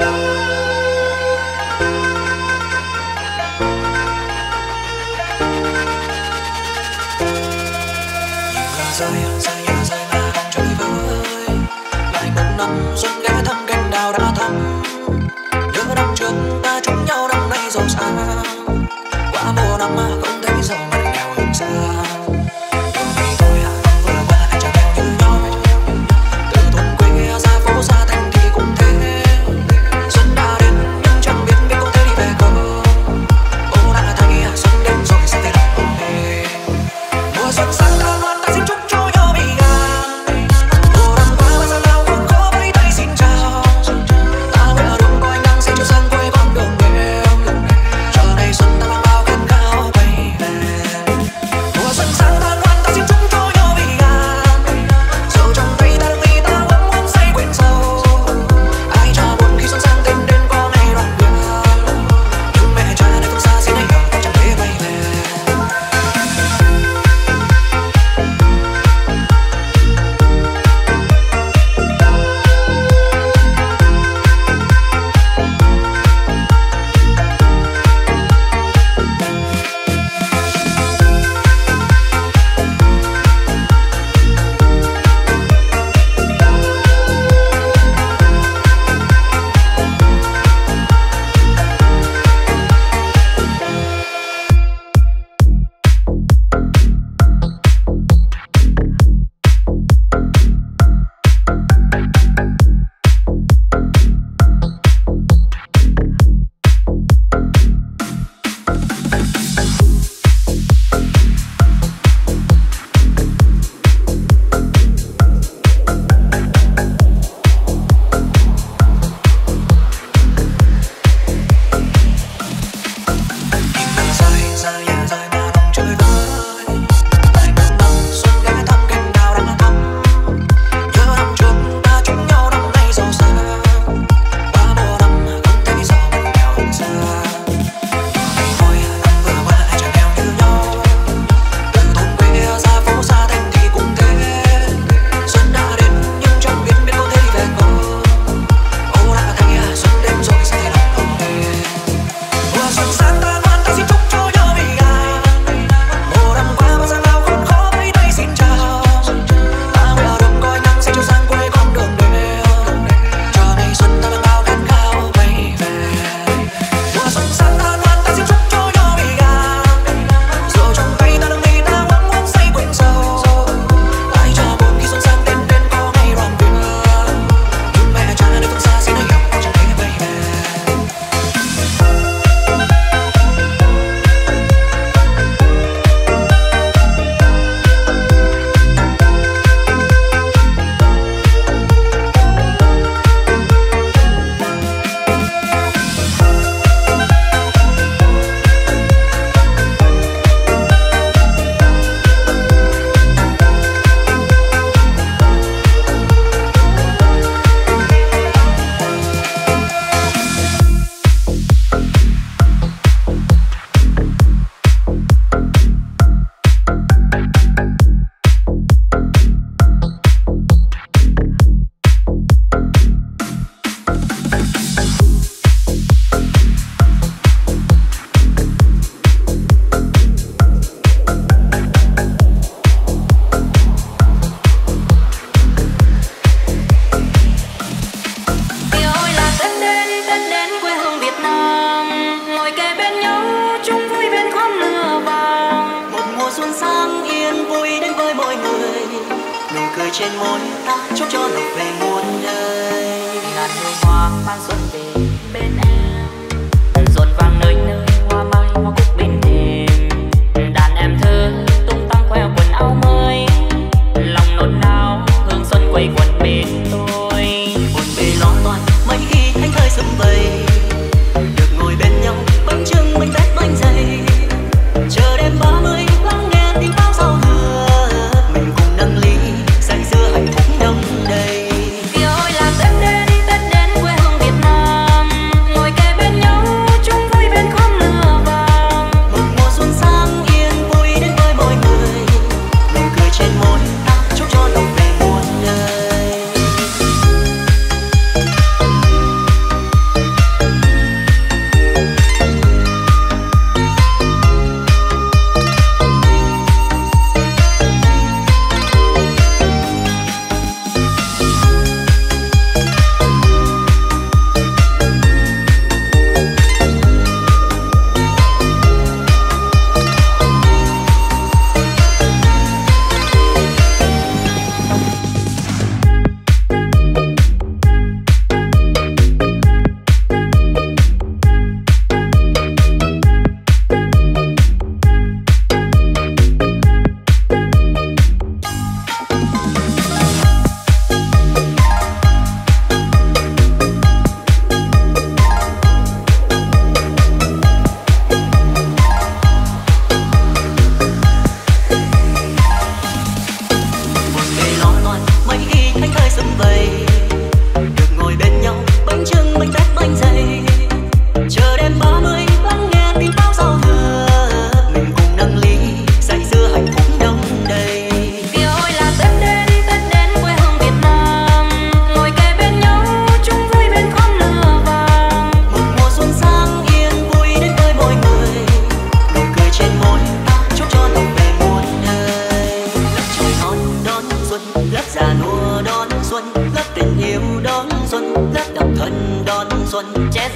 Nam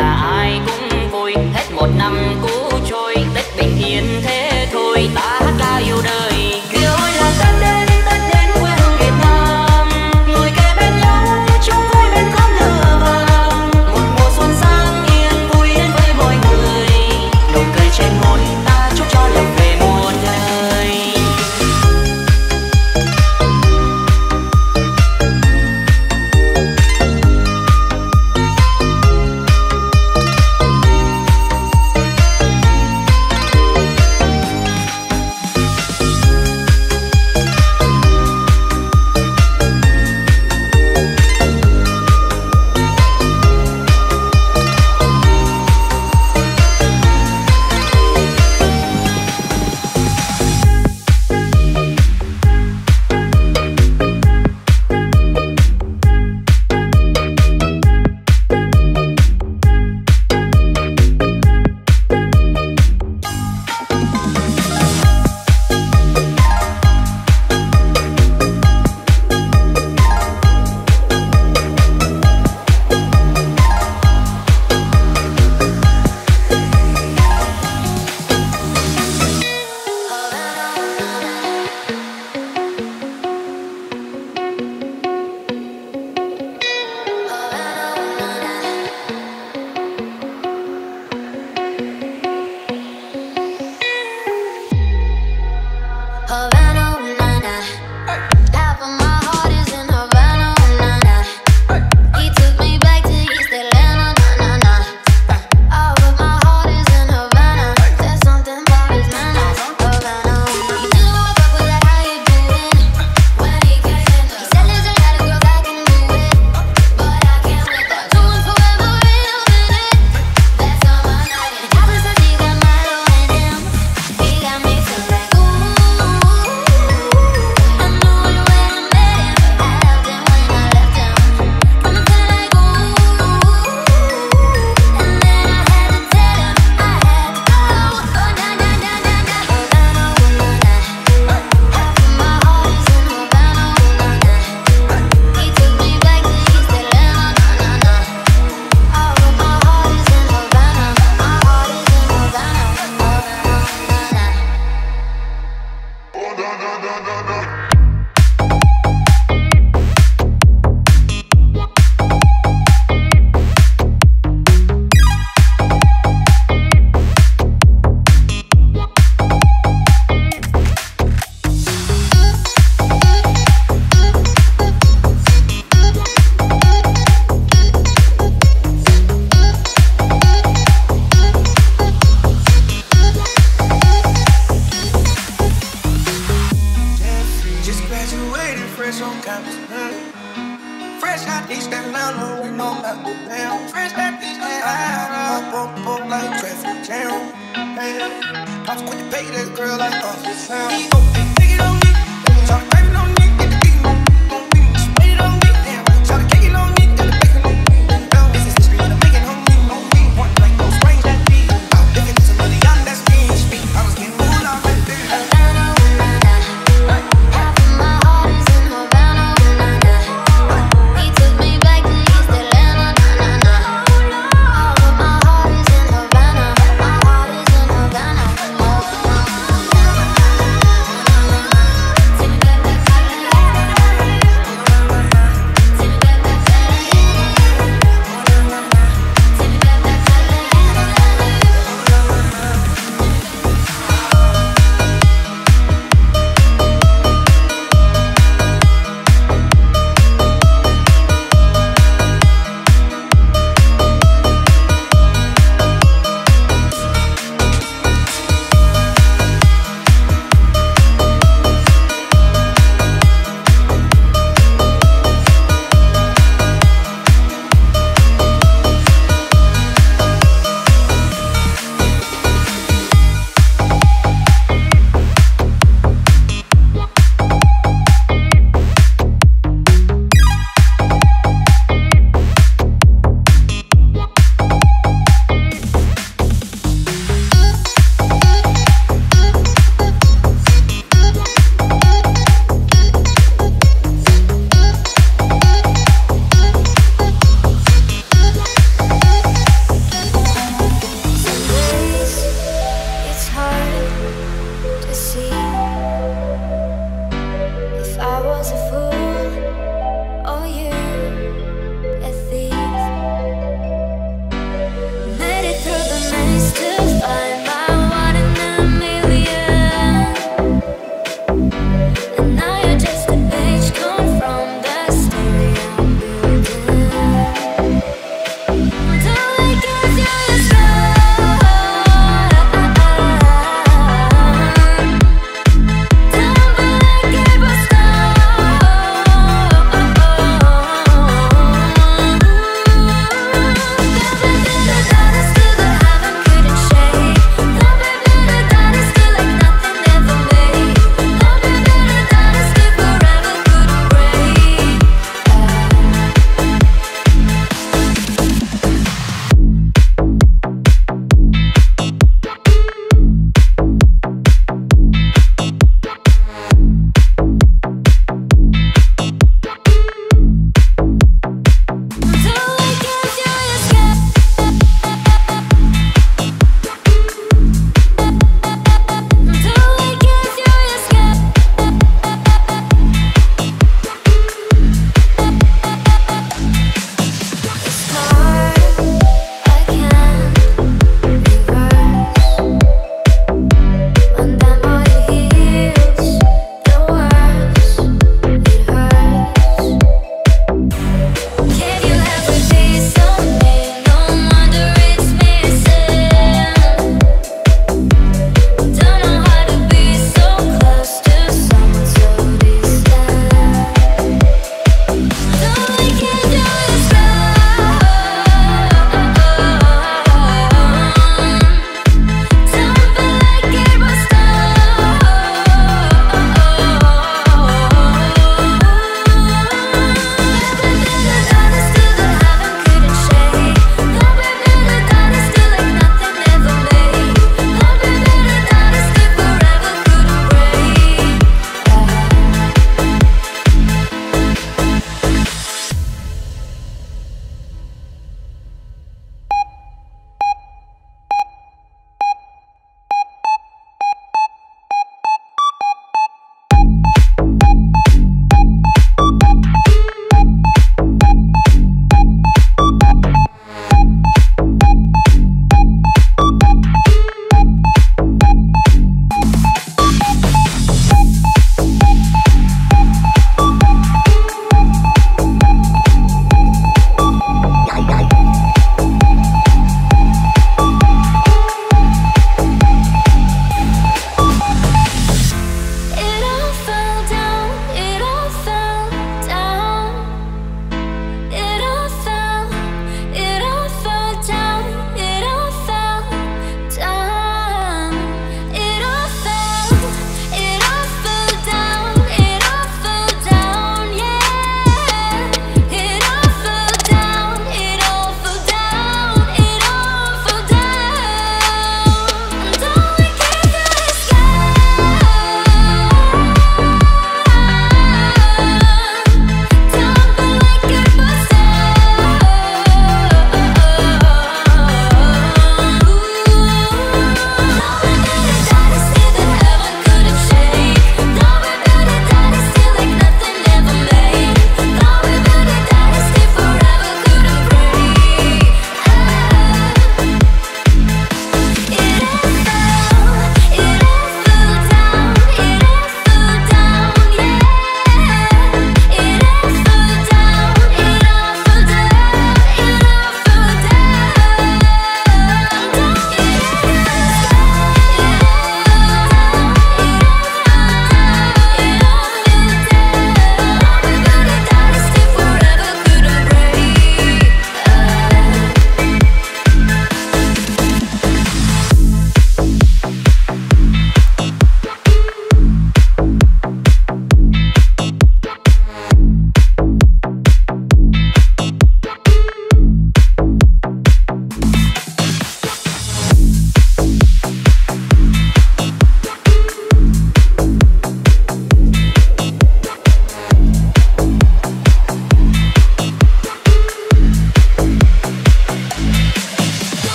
già ai cũng vui, hết một năm cũ trôi, Tết bình yên thế thôi, ta hát ca yêu đời.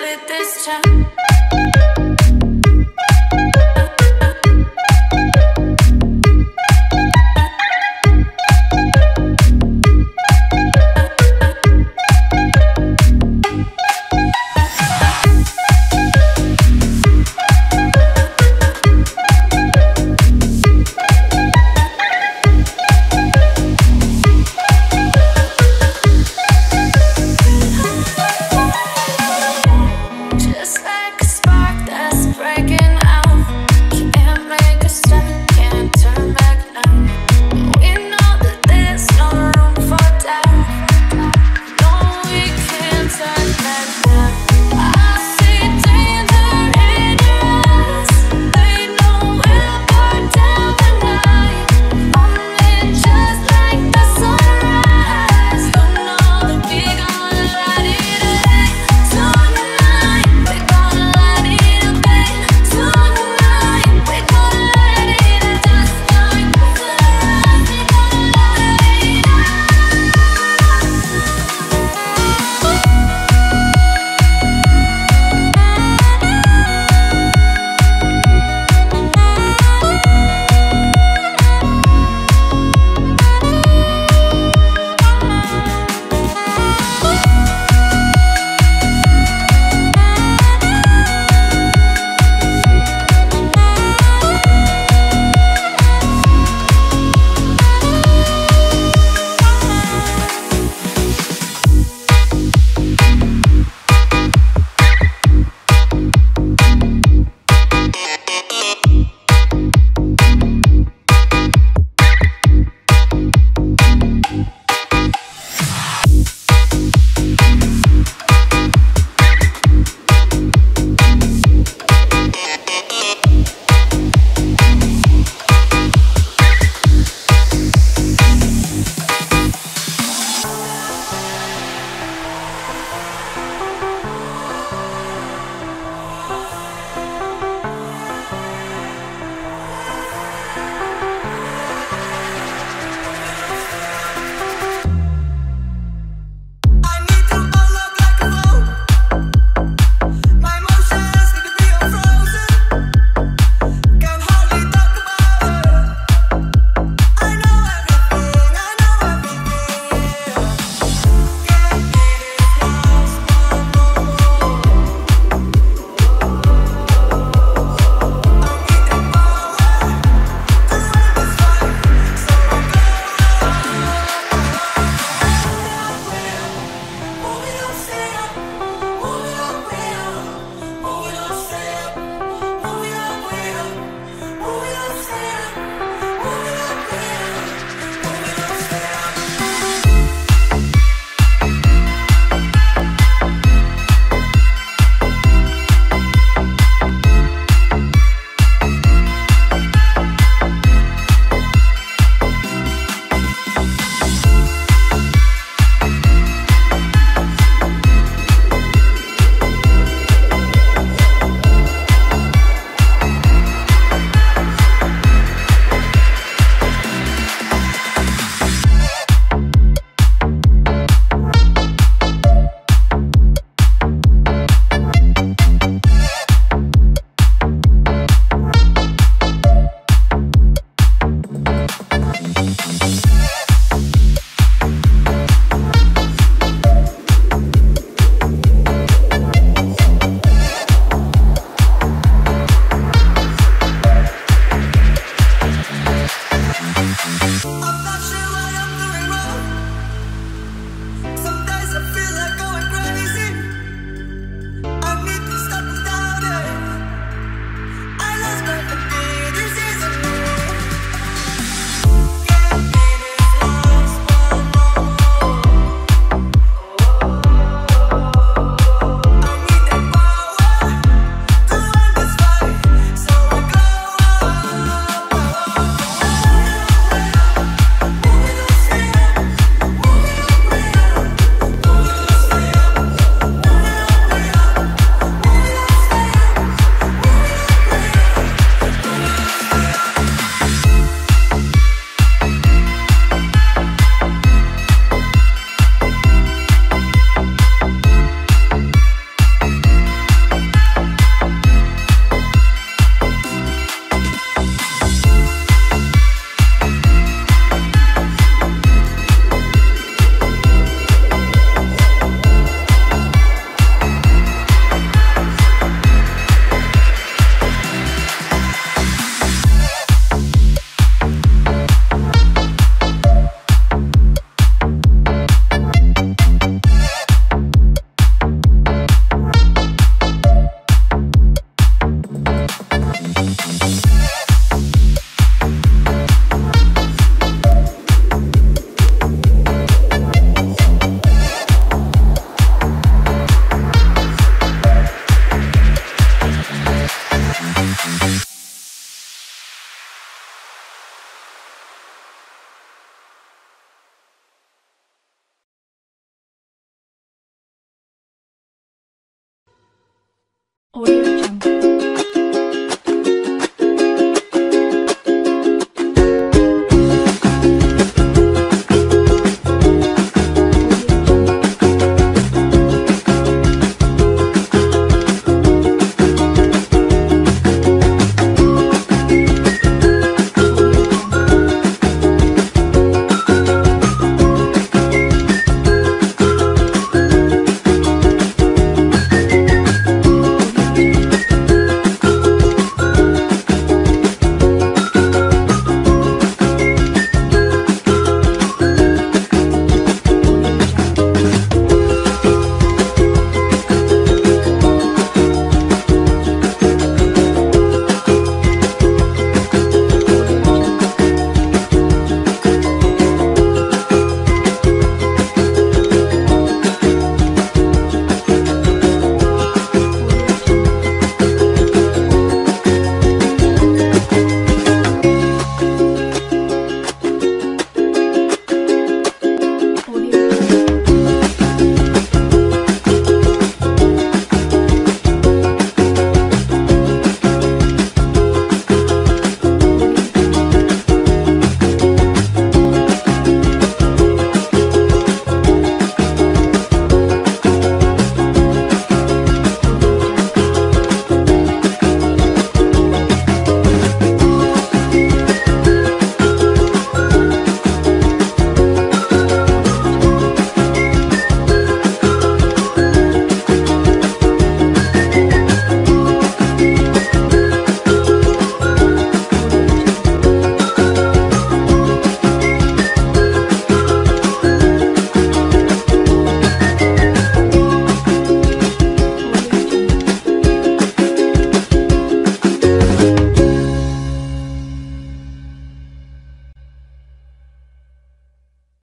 Lit this time.